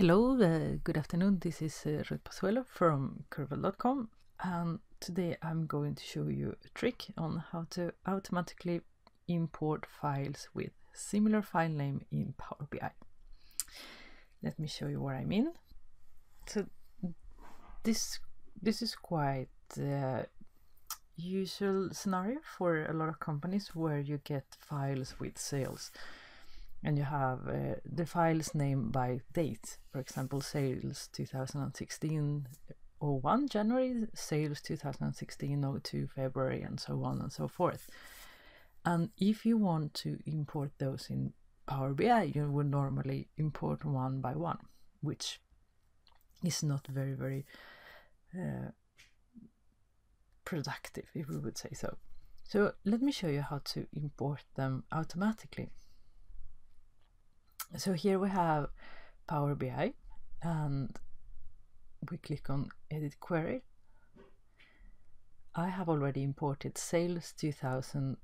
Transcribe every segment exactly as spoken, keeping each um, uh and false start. Hello, uh, good afternoon. This is uh, Ruth Pozuelo from curbal dot com, and today I'm going to show you a trick on how to automatically import files with similar file name in Power B I. Let me show you what I mean. So this this is quite uh, usual scenario for a lot of companies where you get files with sales. And you have uh, the file's name by date. For example, sales two thousand sixteen oh one January, sales two thousand sixteen oh two February, and so on and so forth. And if you want to import those in Power B I, you would normally import one by one, which is not very, very uh, productive, if we would say so. So let me show you how to import them automatically. So here we have Power B I, and we click on Edit Query. I have already imported sales two thousand,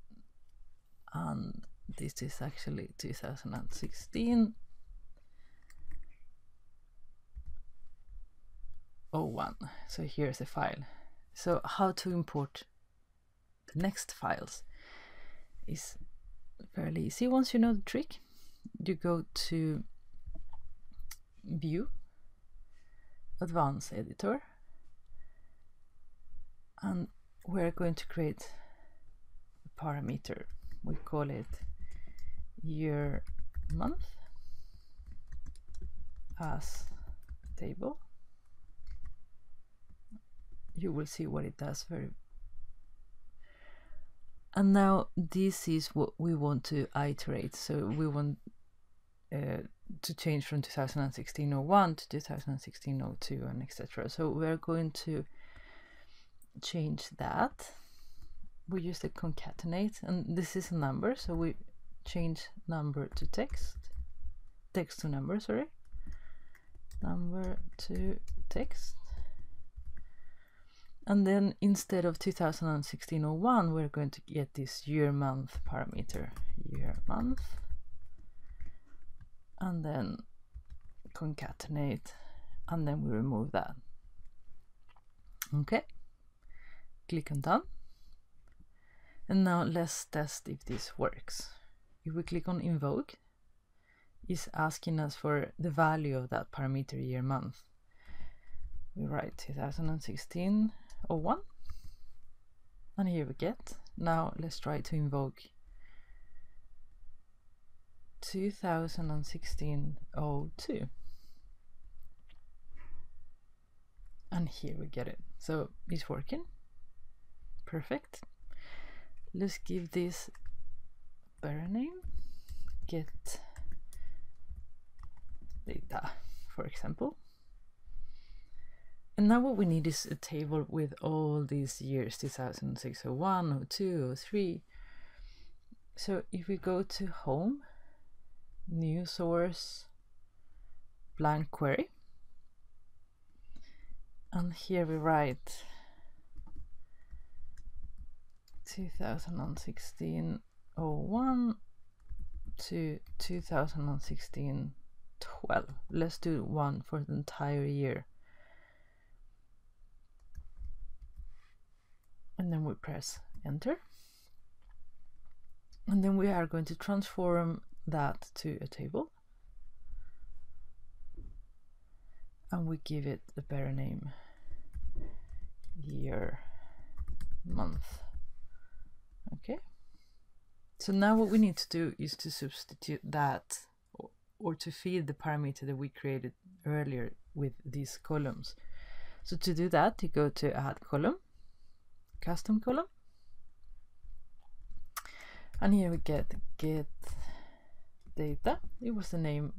and this is actually two thousand sixteen. oh one. So here's the file. So how to import the next files is fairly easy once you know the trick. You go to View, Advanced Editor, and we're going to create a parameter. We call it year month as table. You will see what it does very. And now this is what we want to iterate. So we want Uh, to change from two thousand sixteen oh one to two thousand sixteen oh two, and et cetera. So we're going to change that. We use the concatenate, and this is a number, so we change number to text, text to number, sorry, number to text. And then instead of two thousand sixteen oh one, we're going to get this year month parameter, year month. And then concatenate, and then we remove that. Okay, click on done. And now let's test if this works. If we click on invoke, it's asking us for the value of that parameter year month. We write two thousand sixteen oh one, and here we get. Now let's try to invoke two thousand sixteen oh two, and here we get it. So it's working perfect. Let's give this a better name, get data, for example. And now what we need is a table with all these years, two thousand six oh one, oh two, oh three. So if we go to home, new source, blank query, and here we write two thousand sixteen oh one to two thousand sixteen twelve. Let's do one for the entire year, and then we press enter, and then we are going to transform that to a table, and we give it a better name, year month. Okay, so now what we need to do is to substitute that, or, or to feed the parameter that we created earlier with these columns. So to do that, you go to add column, custom column, and here we get get data. It was the name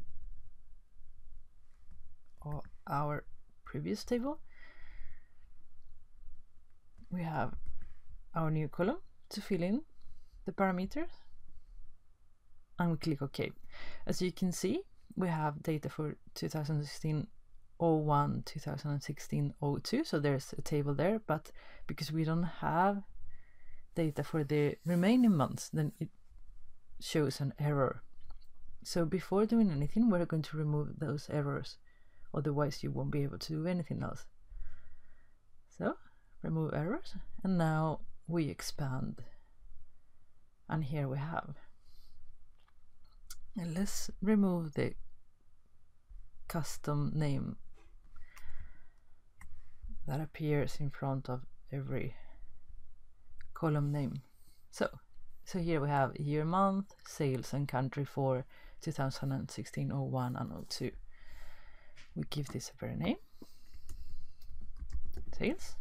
of our previous table. We have our new column to fill in the parameters, and we click OK. As you can see, we have data for two thousand sixteen oh one, two thousand sixteen oh two, so there's a table there, but because we don't have data for the remaining months, then it shows an error. So before doing anything, we're going to remove those errors. otherwise you won't be able to do anything else. So remove errors, and now we expand, and here we have, and let's remove the custom name that appears in front of every column name. So so here we have year, month, sales and country for two thousand sixteen, oh one and oh two. We give this a very name, sales,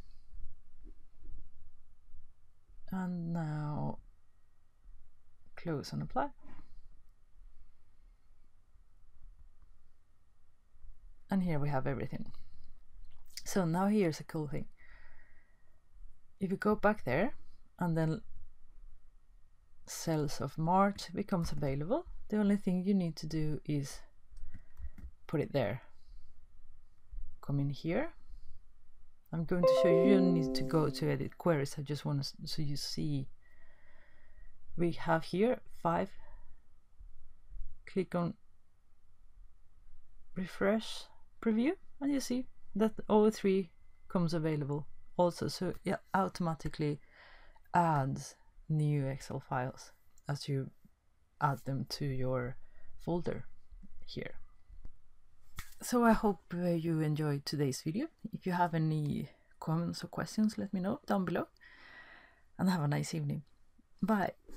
and now close and apply, and here we have everything. So now here's a cool thing. If you go back there and then cells of March becomes available, the only thing you need to do is put it there. Come in here. I'm going to show you, you need to go to edit queries. I just want to, so you see, we have here five. Click on refresh preview and you see that oh three comes available also. So it automatically adds new Excel files as you add them to your folder here. So I hope uh, you enjoyed today's video. If you have any comments or questions, let me know down below, and have a nice evening. Bye.